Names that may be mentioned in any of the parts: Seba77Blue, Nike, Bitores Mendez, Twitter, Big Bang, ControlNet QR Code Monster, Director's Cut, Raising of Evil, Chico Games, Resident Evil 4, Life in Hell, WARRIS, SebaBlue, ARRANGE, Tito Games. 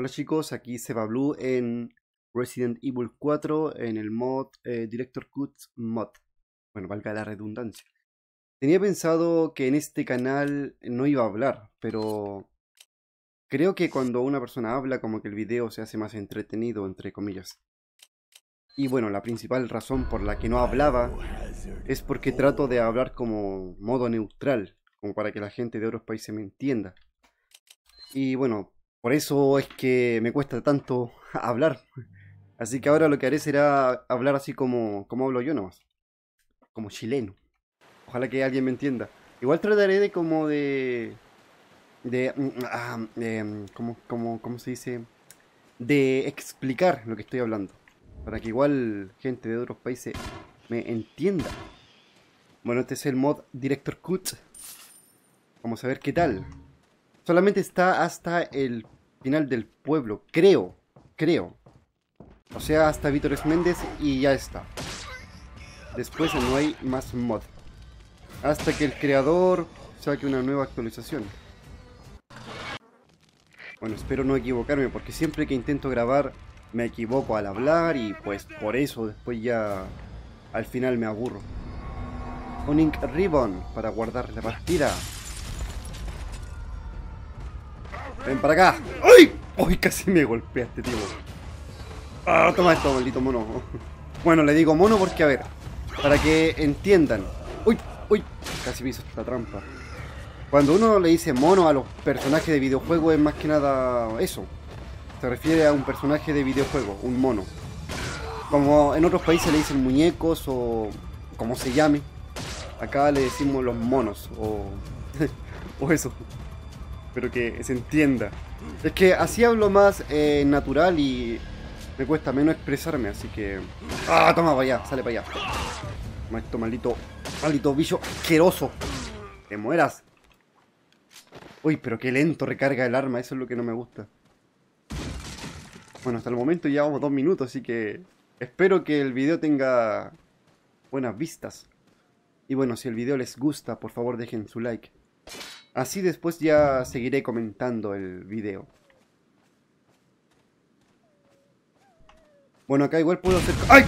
Hola chicos, aquí SebaBlue en Resident Evil 4 en el mod Director's Cut mod. Bueno, valga la redundancia. Tenía pensado que en este canal no iba a hablar, pero creo que cuando una persona habla como que el video se hace más entretenido, entre comillas. Y bueno, la principal razón por la que no hablaba es porque trato de hablar como modo neutral, como para que la gente de otros países me entienda. Y bueno, por eso es que me cuesta tanto hablar. Así que ahora lo que haré será hablar así como hablo yo nomás, como chileno. Ojalá que alguien me entienda. Igual trataré de como ¿cómo se dice? De explicar lo que estoy hablando, para que igual gente de otros países me entienda. Bueno, este es el mod Director's Cut. Vamos a ver qué tal. Solamente está hasta el final del pueblo, creo. O sea, hasta Bitores Mendez y ya está. Después no hay más mod, hasta que el creador saque una nueva actualización. Bueno, espero no equivocarme, porque siempre que intento grabar me equivoco al hablar y pues por eso después ya al final me aburro. Un ink ribbon para guardar la partida. Ven para acá. ¡Ay! ¡Ay! Casi me golpeaste, tío. Ah, toma esto, maldito mono. Bueno, le digo mono porque, a ver, para que entiendan. ¡Uy! ¡Uy! Casi me hizo esta trampa. Cuando uno le dice mono a los personajes de videojuego es más que nada eso. Se refiere a un personaje de videojuego, un mono. Como en otros países le dicen muñecos o como se llame. Acá le decimos los monos o, o eso. Pero que se entienda. Es que así hablo más natural y me cuesta menos expresarme, así que... ¡Ah! Toma, para allá, sale para allá. Maldito, maldito bicho asqueroso. ¡Te mueras! Uy, pero qué lento recarga el arma, eso es lo que no me gusta. Bueno, hasta el momento ya vamos 2 minutos, así que espero que el video tenga buenas vistas. Y bueno, si el video les gusta, por favor dejen su like. Así después ya seguiré comentando el video. Bueno, acá igual puedo hacer... ¡Ay!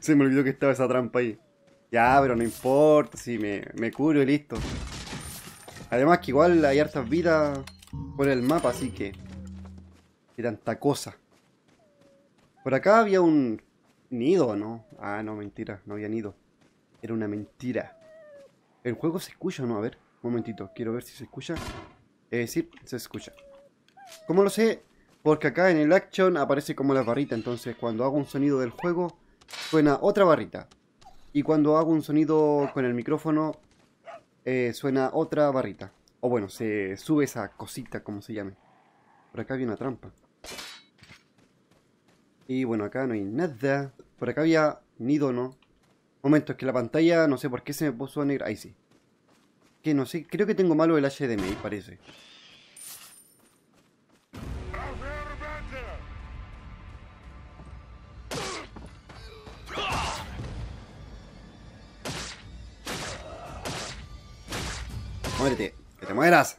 Se me olvidó que estaba esa trampa ahí. Ya, pero no importa, si me curo y listo. Además que igual hay hartas vidas por el mapa, así que... Y tanta cosa. Por acá había un nido, ¿no? Ah, no, mentira, no había nido. Era una mentira. ¿El juego se escucha o no? A ver, un momentito, quiero ver si se escucha. Sí, se escucha. ¿Cómo lo sé? Porque acá en el action aparece como la barrita, entonces cuando hago un sonido del juego, suena otra barrita. Y cuando hago un sonido con el micrófono, suena otra barrita. O bueno, se sube esa cosita, como se llame. Por acá había una trampa. Y bueno, acá no hay nada. Por acá había nido, ¿no? Momento, es que la pantalla, no sé por qué se me puso negra. Ahí sí. Que no sé, creo que tengo malo el HDMI, parece. Muérete, que te mueras.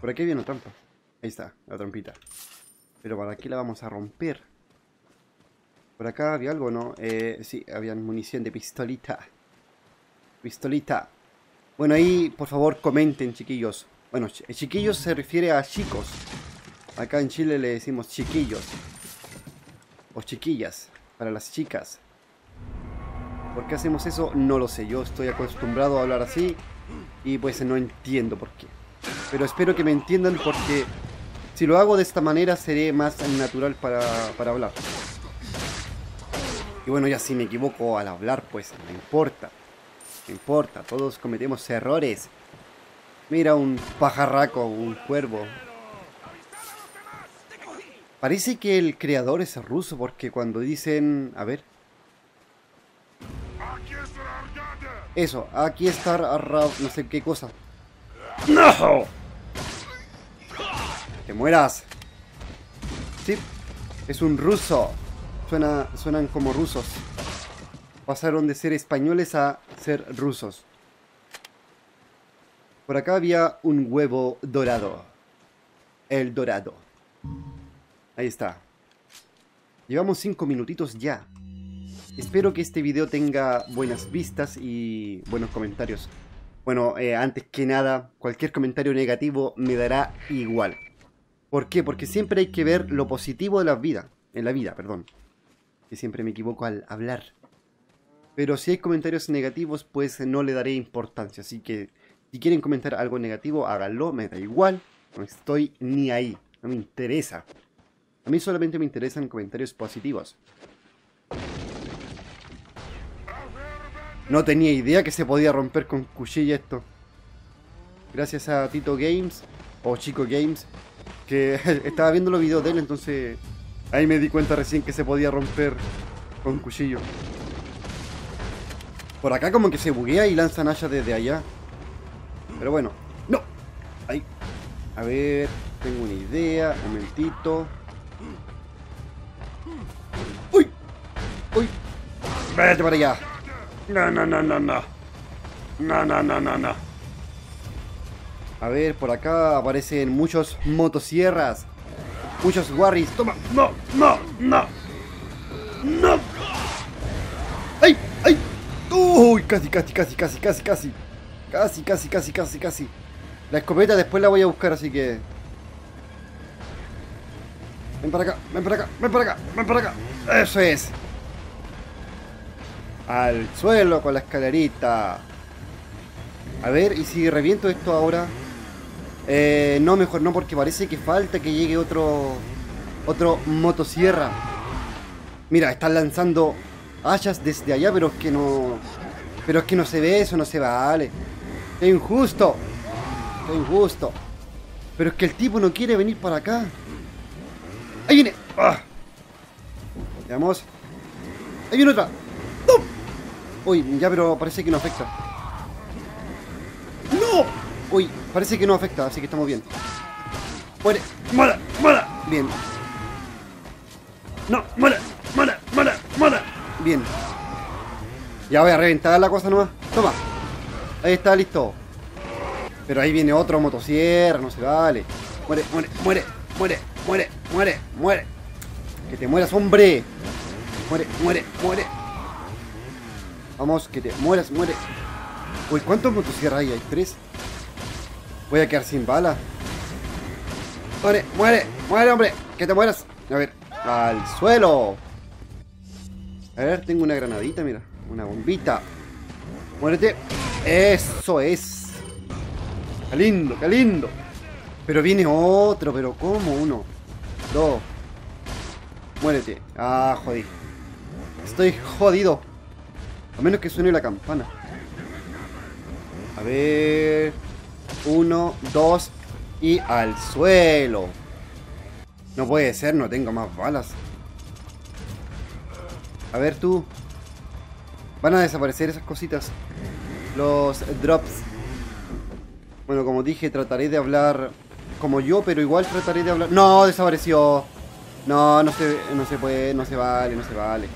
Por aquí viene una trampa. Ahí está, la trampita. Pero para qué la vamos a romper. Por acá había algo, ¿no? Sí, habían munición de pistolita. Bueno, ahí por favor comenten, chiquillos. Bueno, chiquillos se refiere a chicos. Acá en Chile le decimos chiquillos. O chiquillas, para las chicas. ¿Por qué hacemos eso? No lo sé, yo estoy acostumbrado a hablar así. Y pues no entiendo por qué. Pero espero que me entiendan porque... Si lo hago de esta manera seré más natural para hablar. Y bueno, ya si me equivoco al hablar, pues no importa. No importa, todos cometemos errores. Mira, un pajarraco, un cuervo. Parece que el creador es ruso porque cuando dicen... A ver... Eso, aquí está... no sé qué cosa. ¡No! ¡Te mueras! Sí, es un ruso. Suenan como rusos. Pasaron de ser españoles a ser rusos. Por acá había un huevo dorado. El Dorado. Ahí está. Llevamos 5 minutitos ya. Espero que este video tenga buenas vistas y buenos comentarios. Bueno, antes que nada, cualquier comentario negativo me dará igual. ¿Por qué? Porque siempre hay que ver lo positivo de la vida. En la vida, perdón. Que siempre me equivoco al hablar. Pero si hay comentarios negativos, pues no le daré importancia. Así que si quieren comentar algo negativo, háganlo, me da igual. No estoy ni ahí. No me interesa. A mí solamente me interesan comentarios positivos. No tenía idea que se podía romper con cuchilla esto. Gracias a Tito Games o Chico Games, que estaba viendo los videos de él, entonces ahí me di cuenta recién que se podía romper con cuchillo. Por acá como que se buguea y lanzan hachas desde allá. Pero bueno. ¡No! Ahí. A ver, tengo una idea. Un momentito. ¡Uy! ¡Uy! ¡Vete para allá! No, no, no, no, no. No, no, no, no, no. A ver, por acá aparecen muchos motosierras. Muchos warris. Toma. No, no, no. No. ¡Ay! ¡Ay! ¡Uy! Casi, casi, casi, casi, casi, casi. Casi, casi, casi, casi, casi. La escopeta después la voy a buscar, así que... Ven para acá, ven para acá, ven para acá, ven para acá. Eso es. Al suelo con la escalerita. A ver, ¿y si reviento esto ahora? No, mejor no, porque parece que falta que llegue otro motosierra. Mira, están lanzando hachas desde allá, pero es que no... Pero es que no se ve eso, no se vale. ¡Qué injusto! ¡Qué injusto! Pero es que el tipo no quiere venir para acá. ¡Ahí viene! ¡Ah! Veamos. ¡Ahí viene otra! ¡Pum! Uy, ya, pero parece que no afecta. ¡No! Uy, parece que no afecta, así que estamos bien. ¡Muere! ¡Mala! ¡Mala! Bien. ¡No! ¡Mala! ¡Mala! ¡Mala! ¡Mala! Bien. Ya voy a reventar la cosa nomás. Toma. Ahí está, listo. Pero ahí viene otro motosierra, no se vale. Muere, muere, muere, muere, muere, muere, muere. Que te mueras, hombre. Muere, muere, muere. Vamos, que te mueras, muere. Uy, ¿cuántos motosierras hay? ¿Hay 3? Voy a quedar sin bala. Muere, muere, muere, hombre. Que te mueras. A ver, al suelo. A ver, tengo una granadita, mira. Una bombita. Muérete. Eso es. Qué lindo, qué lindo. Pero viene otro, pero ¿cómo? 1, 2. Muérete. Ah, jodido. Estoy jodido. A menos que suene la campana. A ver. 1, 2. Y al suelo. No puede ser, no tengo más balas. A ver tú. Van a desaparecer esas cositas. Los drops. Bueno, como dije, trataré de hablar como yo, pero igual trataré de hablar... ¡No! Desapareció. No, no se puede, no se vale, no se vale.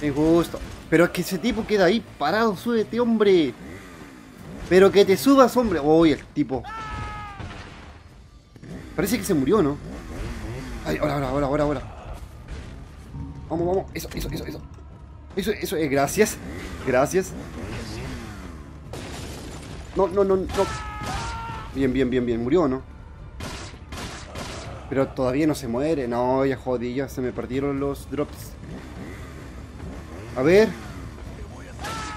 Es injusto. Pero es que ese tipo queda ahí parado. Súbete, hombre. Pero que te subas, hombre. Uy, el tipo. Parece que se murió, ¿no? Ay, ahora, ahora, ahora, ahora, ahora. Vamos, vamos. Eso, eso, eso, eso. Eso es, gracias. Gracias. No, no, no, no. Bien, bien, bien, bien. Murió, ¿no? Pero todavía no se muere. No, ya jodí, ya se me perdieron los drops. A ver.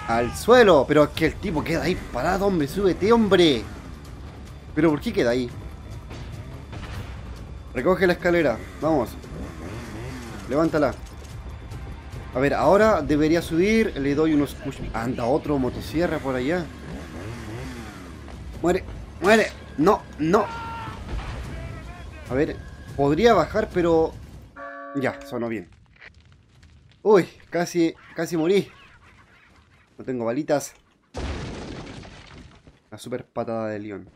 Al suelo. Pero es que el tipo queda ahí parado, hombre. Súbete, hombre. Pero ¿por qué queda ahí? Recoge la escalera. Vamos. Levántala. A ver, ahora debería subir. Le doy unos push. Anda otro motosierra por allá. Muere, muere. No, no. A ver, podría bajar, pero... Ya, sonó bien. Uy, casi, casi morí. No tengo balitas. La super patada de león.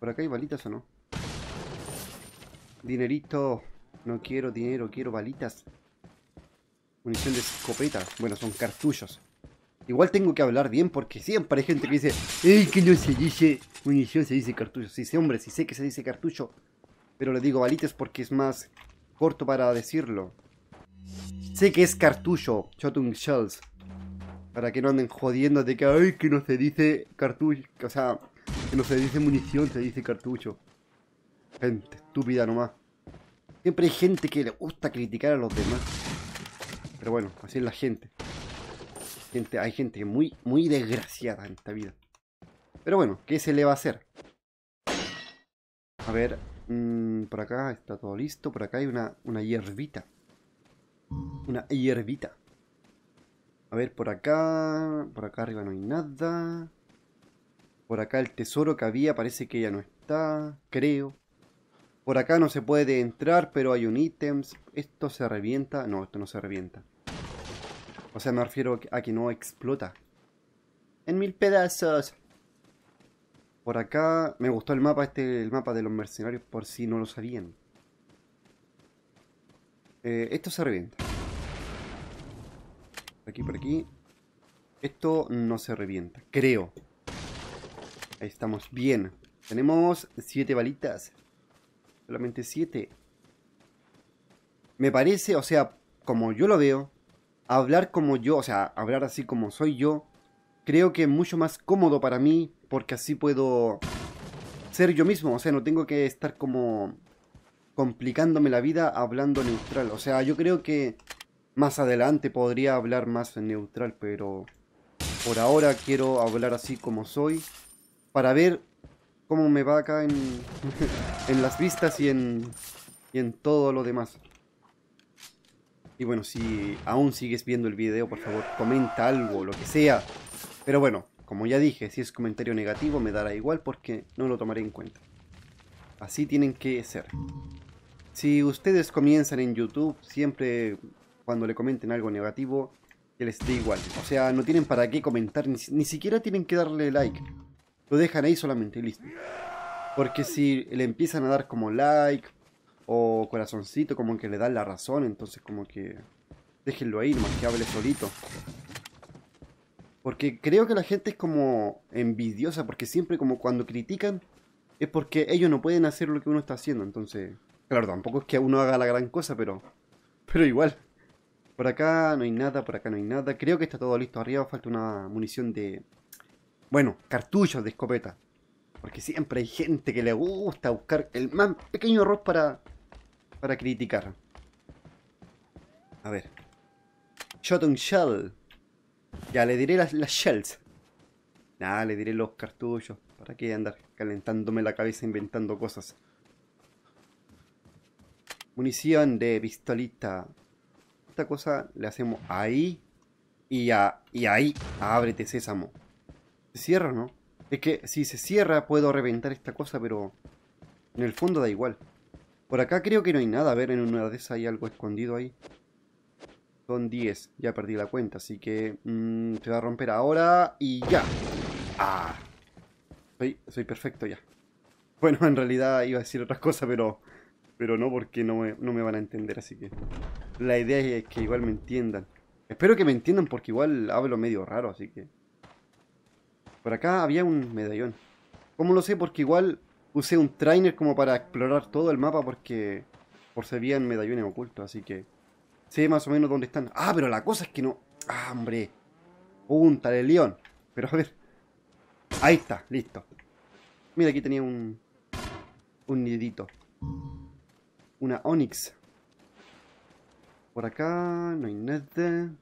¿Por acá hay balitas o no? Dinerito. No quiero dinero, quiero balitas. Munición de escopeta. Bueno, son cartuchos. Igual tengo que hablar bien porque siempre hay gente que dice: ¡Ey, que no se dice munición, se dice cartucho! Sí, hombre, sí sé que se dice cartucho. pero le digo balitas porque es más corto para decirlo. Sé que es cartucho, shotgun shells, para que no anden jodiendo de que, ay, que no se dice cartucho, o sea, que no se dice munición, se dice cartucho. Gente estúpida nomás. Siempre hay gente que le gusta criticar a los demás. Pero bueno, así es la gente. Hay gente muy, muy desgraciada en esta vida. Pero bueno, ¿qué se le va a hacer? A ver, por acá está todo listo. Por acá hay una hierbita. Una hierbita. A ver, por acá. Por acá arriba no hay nada. Por acá el tesoro que había parece que ya no está, creo. Por acá no se puede entrar, pero hay un ítems. ¿Esto se revienta? No, esto no se revienta. O sea, me refiero a que no explota. En mil pedazos. Por acá me gustó el mapa, el mapa de los mercenarios, por si no lo sabían. Esto se revienta. Aquí, por aquí. Esto no se revienta, creo. Ahí estamos bien. Tenemos 7 balitas. Solamente 7. Me parece, o sea, como yo lo veo, hablar como yo, o sea, hablar así como soy yo, creo que es mucho más cómodo para mí, porque así puedo ser yo mismo. O sea, no tengo que estar como complicándome la vida hablando neutral. O sea, yo creo que más adelante podría hablar más neutral, pero por ahora quiero hablar así como soy, para ver cómo me va acá en las vistas y en todo lo demás. Y bueno, si aún sigues viendo el video, por favor, comenta algo, lo que sea. Pero bueno, como ya dije, si es comentario negativo me dará igual porque no lo tomaré en cuenta. Así tienen que ser. Si ustedes comienzan en YouTube, siempre cuando le comenten algo negativo, que les dé igual. O sea, no tienen para qué comentar, ni siquiera tienen que darle like. Lo dejan ahí solamente y listo. Porque si le empiezan a dar como like o corazoncito, como que le dan la razón, entonces como que déjenlo ahí, nomás que hable solito. Porque creo que la gente es como envidiosa, porque siempre como cuando critican es porque ellos no pueden hacer lo que uno está haciendo. Entonces, claro, tampoco es que uno haga la gran cosa, pero igual. Por acá no hay nada, por acá no hay nada. Creo que está todo listo arriba, falta una munición de... Bueno, cartuchos de escopeta. Porque siempre hay gente que le gusta buscar el más pequeño error para criticar. A ver. Shotgun shell. Ya, le diré las shells. Nada, le diré los cartuchos. ¿Para qué andar calentándome la cabeza inventando cosas? Munición de pistolita. Esta cosa le hacemos ahí. Y ahí. Ábrete, sésamo. ¿Se cierra o no? Es que si se cierra puedo reventar esta cosa, pero en el fondo da igual. Por acá creo que no hay nada. A ver, en una de esas hay algo escondido ahí. Son 10. Ya perdí la cuenta, así que se va a romper ahora y ya. ¡Ah! Soy perfecto ya. Bueno, en realidad iba a decir otras cosas, pero no, porque no me van a entender, así que... La idea es que igual me entiendan. Espero que me entiendan porque igual hablo medio raro, así que... Por acá había un medallón. ¿Cómo lo sé? Porque igual usé un trainer como para explorar todo el mapa porque... Por si habían medallones ocultos, así que... Sé más o menos dónde están. Ah, pero la cosa es que no... Ah, hombre. Un talelión. Pero a ver... Ahí está, listo. Mira, aquí tenía un nidito. Una Onix. Por acá... No hay nada.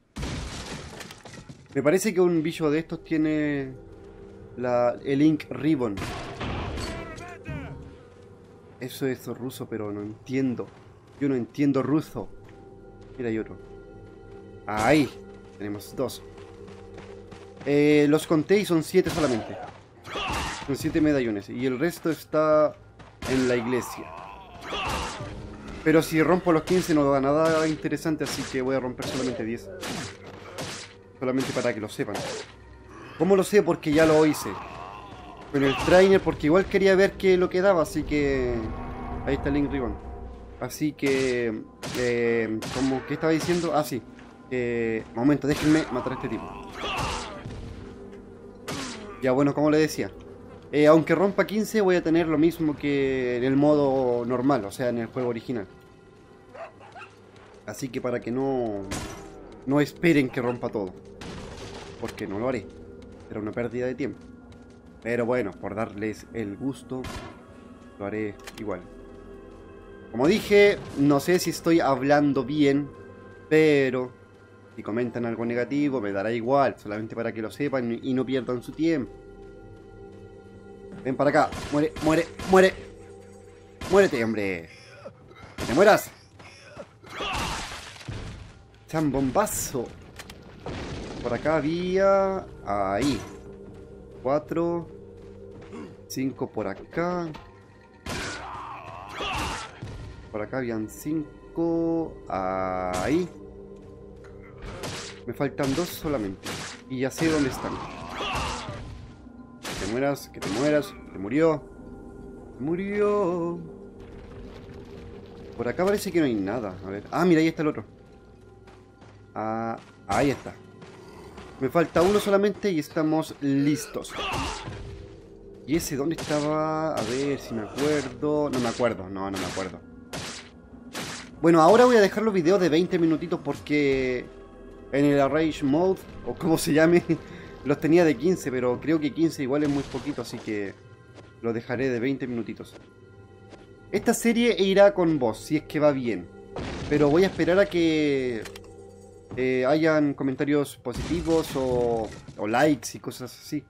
Me parece que un bicho de estos tiene... el Ink Ribbon. Eso es ruso, pero no entiendo. Yo no entiendo ruso. Mira, hay otro. Ahí, tenemos 2. Los conté y son 7 solamente. Son 7 medallones. Y el resto está en la iglesia. Pero si rompo los 15 no da nada interesante, así que voy a romper solamente 10. Solamente para que lo sepan. ¿Cómo lo sé? Porque ya lo hice con el trainer, porque igual quería ver qué lo que daba, así que... Ahí está el Link Ribbon. Así que... ¿cómo que estaba diciendo? Ah, sí. Momento, déjenme matar a este tipo. Ya, bueno, como le decía, Aunque rompa 15 voy a tener lo mismo que en el modo normal, o sea, en el juego original. Así que para que no esperen que rompa todo, porque no lo haré. Era una pérdida de tiempo. Pero bueno, por darles el gusto, lo haré igual. Como dije, no sé si estoy hablando bien, pero si comentan algo negativo me dará igual, solamente para que lo sepan y no pierdan su tiempo. Ven para acá, muere, muere, muere. Muérete, hombre. Que te mueras. Chambombazo. Por acá había... ahí 4 5. Por acá. Por acá habían 5. Ahí. Me faltan 2 solamente. Y ya sé dónde están. Que te mueras, que te mueras. Te murió. Murió. Por acá parece que no hay nada. A ver. Ah, mira, ahí está el otro. Ah, ahí está. Me falta uno solamente y estamos listos. ¿Y ese dónde estaba? A ver si me acuerdo. No me acuerdo, no me acuerdo. Bueno, ahora voy a dejar los videos de 20 minutitos porque en el Arrange Mode, o como se llame, los tenía de 15, pero creo que 15 igual es muy poquito, así que los dejaré de 20 minutitos. Esta serie irá con voz, si es que va bien. Pero voy a esperar a que... hayan comentarios positivos o likes y cosas así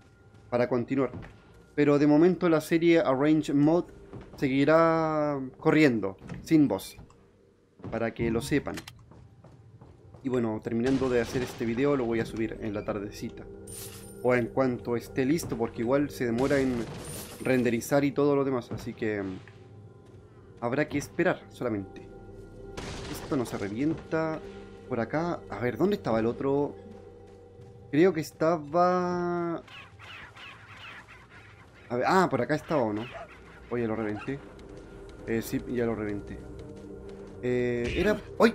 para continuar. Pero de momento la serie Arrange Mode seguirá corriendo sin voz, para que lo sepan. Y bueno, terminando de hacer este video lo voy a subir en la tardecita o en cuanto esté listo, porque igual se demora en renderizar y todo lo demás, así que habrá que esperar solamente. Esto no se revienta. Por acá, a ver, ¿dónde estaba el otro? Creo que estaba... a ver, ah, por acá estaba, ¿o no? Oh, ya lo reventé. Sí, ya lo reventé. Era... ¡Ay!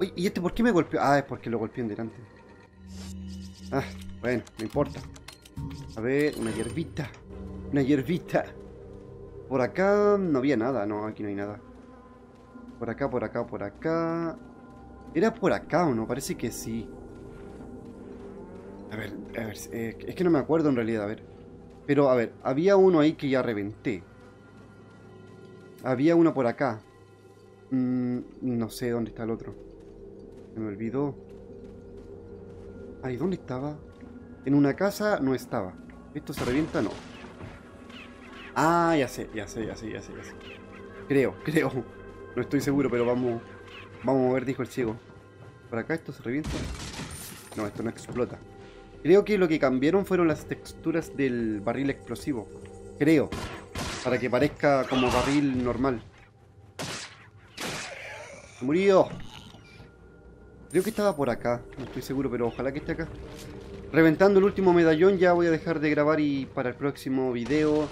¡Ay! ¿Y este por qué me golpeó? Ah, es porque lo golpeé en delante. Ah, bueno, no importa. A ver, una hierbita. Una hierbita. Por acá no había nada. No, aquí no hay nada. Por acá, por acá, por acá... ¿Era por acá o no? Parece que sí. A ver, es que no me acuerdo en realidad, a ver. Pero, a ver, había uno ahí que ya reventé. Había uno por acá. No sé dónde está el otro. Se me olvidó. Ay, ¿dónde estaba? En una casa no estaba. ¿Esto se revienta? No. Ah, ya sé. Creo. No estoy seguro, pero vamos... Vamos a ver, dijo el ciego. ¿Por acá esto se revienta? No, esto no explota. Creo que lo que cambiaron fueron las texturas del barril explosivo. Creo. Para que parezca como barril normal. ¡Murió! Creo que estaba por acá. No estoy seguro, pero ojalá que esté acá. Reventando el último medallón, ya voy a dejar de grabar y para el próximo video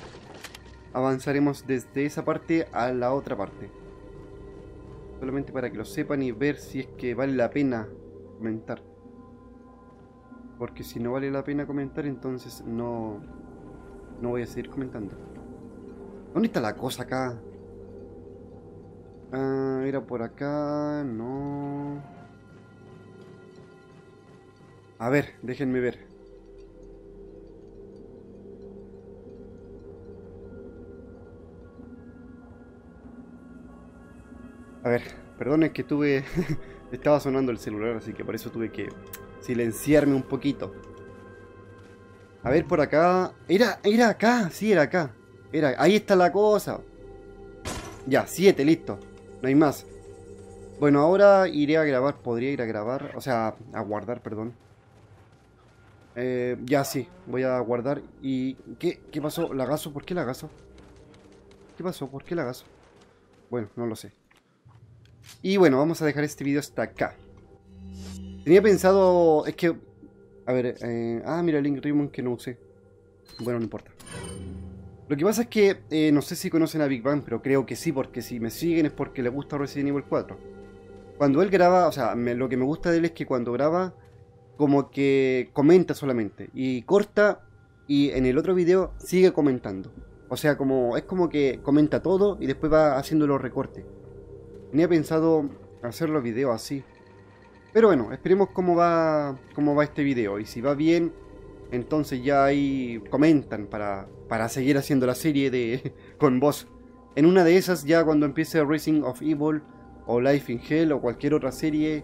avanzaremos desde esa parte a la otra parte. Solamente para que lo sepan y ver si es que vale la pena comentar. Porque si no vale la pena comentar, entonces no voy a seguir comentando. ¿Dónde está la cosa acá? Ah, era por acá... no... A ver, déjenme ver. A ver, perdonen que tuve... estaba sonando el celular, así que por eso tuve que silenciarme un poquito. A ver, por acá... Era acá, sí, era acá. Ahí está la cosa. Ya, 7, listo. No hay más. Bueno, ahora iré a grabar, podría ir a grabar. O sea, a guardar, perdón. Ya, sí, voy a guardar. ¿Y qué pasó? ¿Lagazo? ¿Por qué lagazo? ¿Qué pasó? ¿Por qué lagazo? Bueno, no lo sé. Y bueno, vamos a dejar este video hasta acá. Tenía pensado... es que... a ver... ah, mira, Link Ribbon que no usé. Bueno, no importa. Lo que pasa es que... no sé si conocen a Big Bang, pero creo que sí, porque si me siguen es porque le gusta Resident Evil 4. Cuando él graba... o sea, lo que me gusta de él es que cuando graba... como que comenta solamente. Y corta y en el otro video sigue comentando. O sea, como es como que comenta todo y después va haciendo los recortes. Tenía pensado hacer los videos así. Pero bueno, esperemos cómo va este video. Y si va bien, entonces ya ahí comentan para seguir haciendo la serie con voz. En una de esas, ya cuando empiece Raising of Evil o Life in Hell o cualquier otra serie,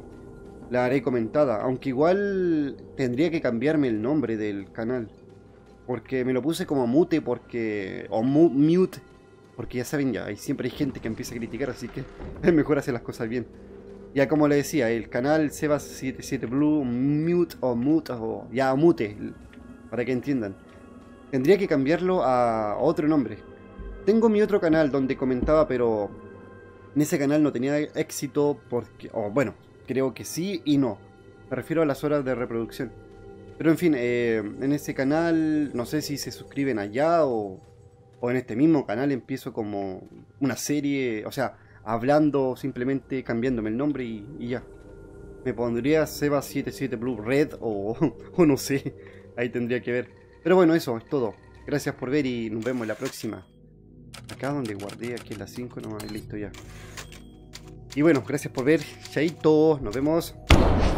la haré comentada. Aunque igual tendría que cambiarme el nombre del canal. Porque me lo puse como mute, porque o mute, porque ya saben, ya siempre hay gente que empieza a criticar, así que es mejor hacer las cosas bien. Ya como le decía, el canal Sebas77Blue, mute o mute, o ya mute, para que entiendan. Tendría que cambiarlo a otro nombre. Tengo mi otro canal donde comentaba, pero en ese canal no tenía éxito porque, o bueno, creo que sí y no. Me refiero a las horas de reproducción. Pero en fin, en este canal, no sé si se suscriben allá o en este mismo canal empiezo como una serie, o sea, hablando, simplemente cambiándome el nombre y ya. Me pondría Sebas77Blue Red o no sé, ahí tendría que ver. Pero bueno, eso es todo. Gracias por ver y nos vemos en la próxima. Acá donde guardé, aquí en las 5, no, listo ya. Y bueno, gracias por ver, chaitos, nos vemos.